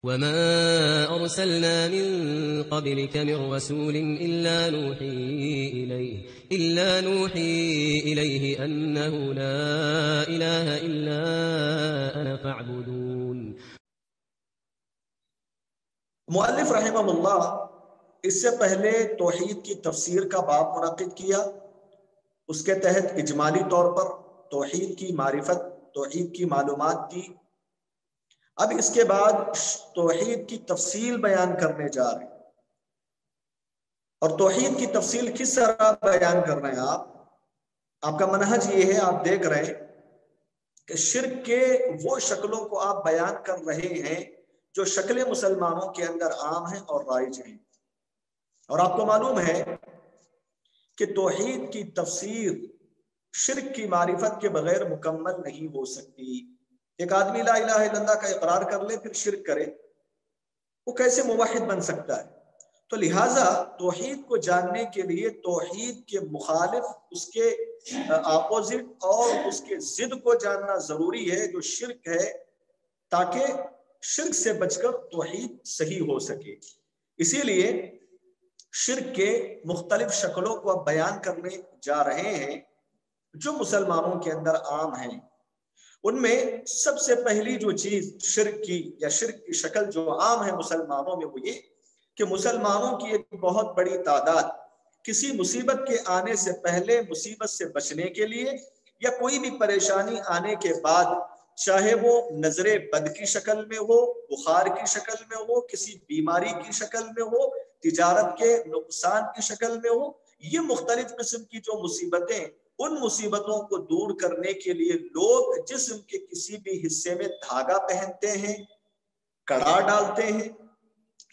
وما أرسلنا من قبلك من رسول إلا نوحي إليه أنه لا إله إلا أنا فاعبدون। मुअल्लिफ रहमहुल्लाह इससे पहले तौहीद की तफसीर का बाब मुनक़िद किया, उसके तहत इजमाली तौर पर तौहीद की मारिफत, तौहीद की मालूमात की। अब इसके बाद तौहीद की तफसील बयान करने जा रहे हैं। और तौहीद की तफसील किस तरह बयान कर रहे हैं आपका मनहज ये है, आप देख रहे हैं कि शिर्क के वो शक्लों को आप बयान कर रहे हैं जो शक्लें मुसलमानों के अंदर आम हैं और राइज हैं। और आपको मालूम है कि तौहीद की तफसीर शिर्क की मारिफत के बगैर मुकम्मल नहीं हो सकती। एक आदमी ला इलाहा इल्लल्लाह का इकरार कर ले फिर शिर्क करे, वो कैसे मुवाहिद बन सकता है? तो लिहाजा तौहीद को जानने के लिए तौहीद के मुखालिफ, उसके अपोजिट और उसके जिद को जानना जरूरी है जो शिर्क है, ताकि शिर्क से बचकर तौहीद सही हो सके। इसीलिए शिर्क के मुख्तलिफ शक्लों को अब बयान करने जा रहे हैं जो मुसलमानों के अंदर आम हैं। उनमें सबसे पहली जो चीज शिर्क की या शिर्क की शक्ल जो आम है मुसलमानों में, वो ये कि मुसलमानों की एक बहुत बड़ी तादाद किसी मुसीबत के आने से पहले मुसीबत से बचने के लिए या कोई भी परेशानी आने के बाद, चाहे वो नजरे बद की शक्ल में हो, बुखार की शक्ल में हो, किसी बीमारी की शक्ल में हो, तिजारत के नुकसान की शक्ल में हो, ये मुख्तलिफ किस्म की जो मुसीबतें, उन मुसीबतों को दूर करने के लिए लोग जिस्म के किसी भी हिस्से में धागा पहनते हैं, कड़ा डालते हैं,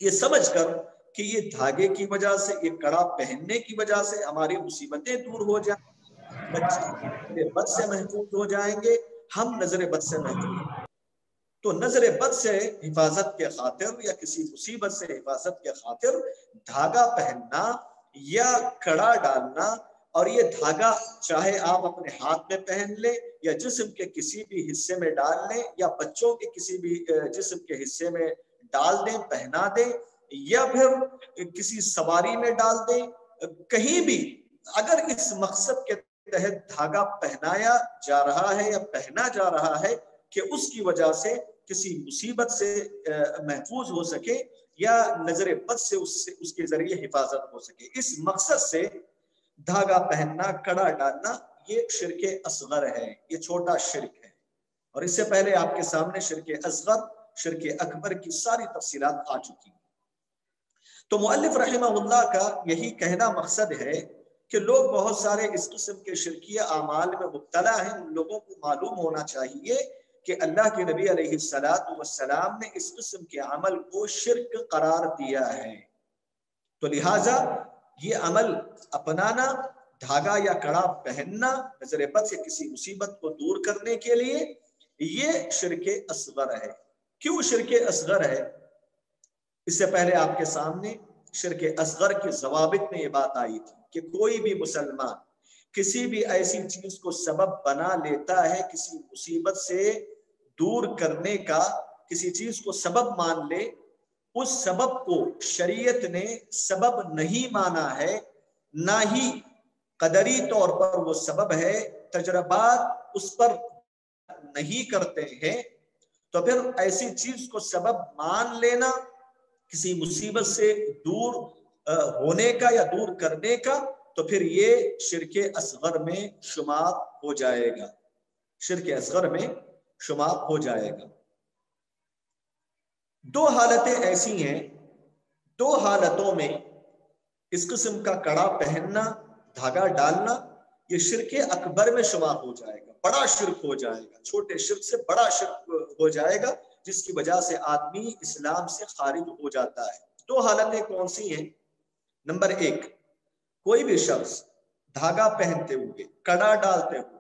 ये समझकर कि ये धागे की वजह से, ये कड़ा पहनने की वजह से हमारी मुसीबतें दूर हो जाए, बच्चे बद से महफूज हो जाएंगे, हम नजर बद से महफूज। तो नजर बद से हिफाजत के खातिर या किसी मुसीबत से हिफाजत के खातिर धागा पहनना या कड़ा डालना, और ये धागा चाहे आप अपने हाथ में पहन ले या जिस्म के किसी भी हिस्से में डाल लें या बच्चों के किसी भी जिस्म के हिस्से में डाल दें, पहना दें, या फिर किसी सवारी में डाल दें, कहीं भी अगर इस मकसद के तहत धागा पहनाया जा रहा है या पहना जा रहा है कि उसकी वजह से किसी मुसीबत से महफूज हो सके या नजर बद से उसके जरिए हिफाजत हो सके, इस मकसद से धागा पहनना, कड़ा डालना, ये शिर्के असगर है, ये छोटा शिर्क है। और इससे पहले आपके सामने शिर्के असगर, शिर्के अकबर की सारी तफसीलात आ चुकी हैं। तो मुअल्लिफ रहमहुल्लाह का यही कहना मकसद है कि लोग बहुत सारे इस किस्म के शिर्किया आमाल में मुब्तला हैं। उन लोगों को मालूम होना चाहिए कि अल्लाह के नबी अलैहिस्सलाम ने इस किस्म के अमल को शिर्क करार दिया है। तो लिहाजा ये अमल अपनाना, धागा या कड़ा पहनना नजर बद से किसी मुसीबत को दूर करने के लिए, ये शिर्के असगर है। क्यों शिर्के असगर है? इससे पहले आपके सामने शिर्के असगर के जवाबित में ये बात आई थी कि कोई भी मुसलमान किसी भी ऐसी चीज को सबब बना लेता है किसी मुसीबत से दूर करने का, किसी चीज को सबब मान ले, उस सबब को शरीयत ने सबब नहीं माना है, ना ही कदरी तौर पर वो सबब है, तजरबात उस पर नहीं करते हैं, तो फिर ऐसी चीज को सबब मान लेना किसी मुसीबत से दूर होने का या दूर करने का, तो फिर ये शिर्के असगर में शुमार हो जाएगा, शिर्के असगर में शुमार हो जाएगा। दो हालतें ऐसी हैं, दो हालतों में इस किस्म का कड़ा पहनना, धागा डालना, ये शिर्के अकबर में शुमार हो जाएगा, बड़ा शिर्क हो जाएगा, छोटे शिर्क से बड़ा शिर्क हो जाएगा, जिसकी वजह से आदमी इस्लाम से खारिज हो जाता है। दो हालतें कौन सी हैं? नंबर एक, कोई भी शख्स धागा पहनते हुए, कड़ा डालते हुए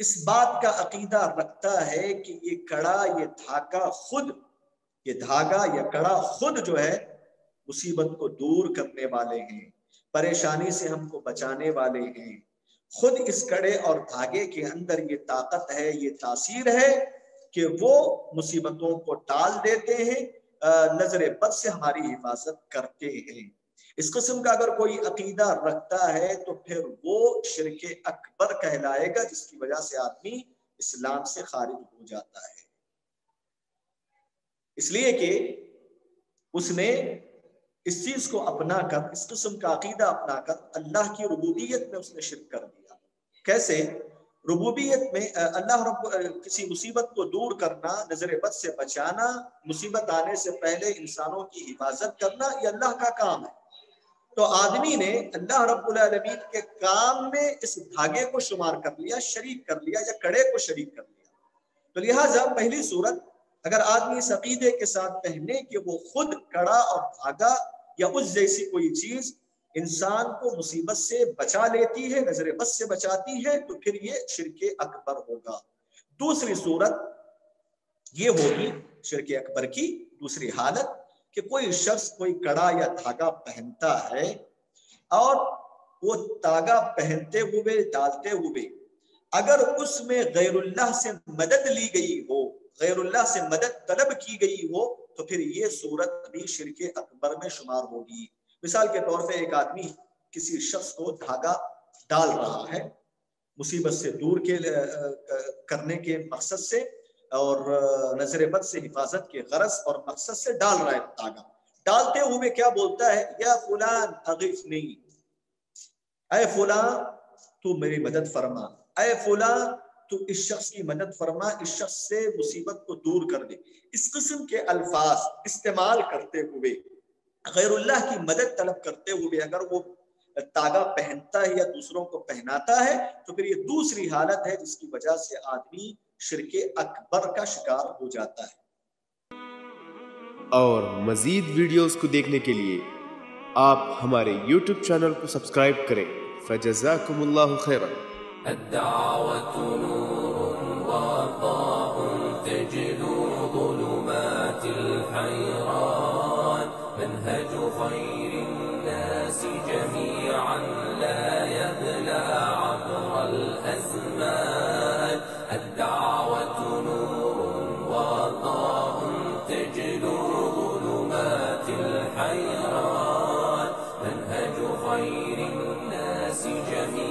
इस बात का अकीदा रखता है कि ये कड़ा, ये धागा खुद, ये धागा या कड़ा खुद जो है मुसीबत को दूर करने वाले हैं, परेशानी से हमको बचाने वाले हैं, खुद इस कड़े और धागे के अंदर ये ताकत है, ये तासीर है कि वो मुसीबतों को टाल देते हैं, नजर बद से हमारी हिफाजत करते हैं। इस किस्म का अगर कोई अकीदा रखता है तो फिर वो शिरक अकबर कहलाएगा, जिसकी वजह से आदमी इस्लाम से खारिज हो जाता है। इसलिए कि उसने इस चीज को अपनाकर, इस किस्म का अकीदा अपनाकर अल्लाह की रुबूबियत में उसने शिरक कर दिया। कैसे? रुबूबियत में अल्लाह रब, किसी मुसीबत को दूर करना, नजर बद से बचाना, मुसीबत आने से पहले इंसानों की हिफाजत करना, ये अल्लाह का काम है। तो आदमी ने अल्लाह रब्बुल आलमीन के काम में इस धागे को शुमार कर लिया, शरीक कर लिया, या कड़े को शरीक कर लिया। तो लिहाजा पहली सूरत, अगर आदमी इस अकीदे के साथ पहने कि वो खुद कड़ा और धागा या उस जैसी कोई चीज इंसान को मुसीबत से बचा लेती है, नजर बद से बचाती है, तो फिर ये शिरक अकबर होगा। दूसरी सूरत ये होगी शिरक अकबर की दूसरी हालत कि कोई शख्स कोई कड़ा या धागा पहनता है और वो धागा पहनते हुए डालते हुए अगर उसमें गैरुल्लाह से मदद ली गई हो, गैरुल्लाह से मदद तलब की गई हो, तो फिर ये सूरत भी शिरके अकबर में शुमार होगी। मिसाल के तौर पे एक आदमी किसी शख्स को धागा डाल रहा है मुसीबत से दूर के करने के मकसद से और नजर बद से हिफाजत के गरज और मकसद से डाल रहा है धागा। डालते हुए क्या बोलता है? या फुलान अगिफ़नी, ऐ फुलां तू मेरी मदद फरमा, ऐ फुलां तू इस शख्स की मदद फरमा, इस शख्स से मुसीबत को दूर कर दे। इस किस्म के अल्फाज इस्तेमाल करते हुए गैरुल्लाह की मदद तलब करते हुए अगर वो धागा पहनता है या दूसरों को पहनाता है तो फिर ये दूसरी हालत है, जिसकी वजह से आदमी शिरके अकबर का शिकार हो जाता है। और मजीद वीडियोस को देखने के लिए आप हमारे YouTube चैनल को सब्सक्राइब करें। फजज़ाकुमुल्लाहु खैरन। الدعوة نور والله تجلو ظلمات الحيران منهج خير الناس جميعا.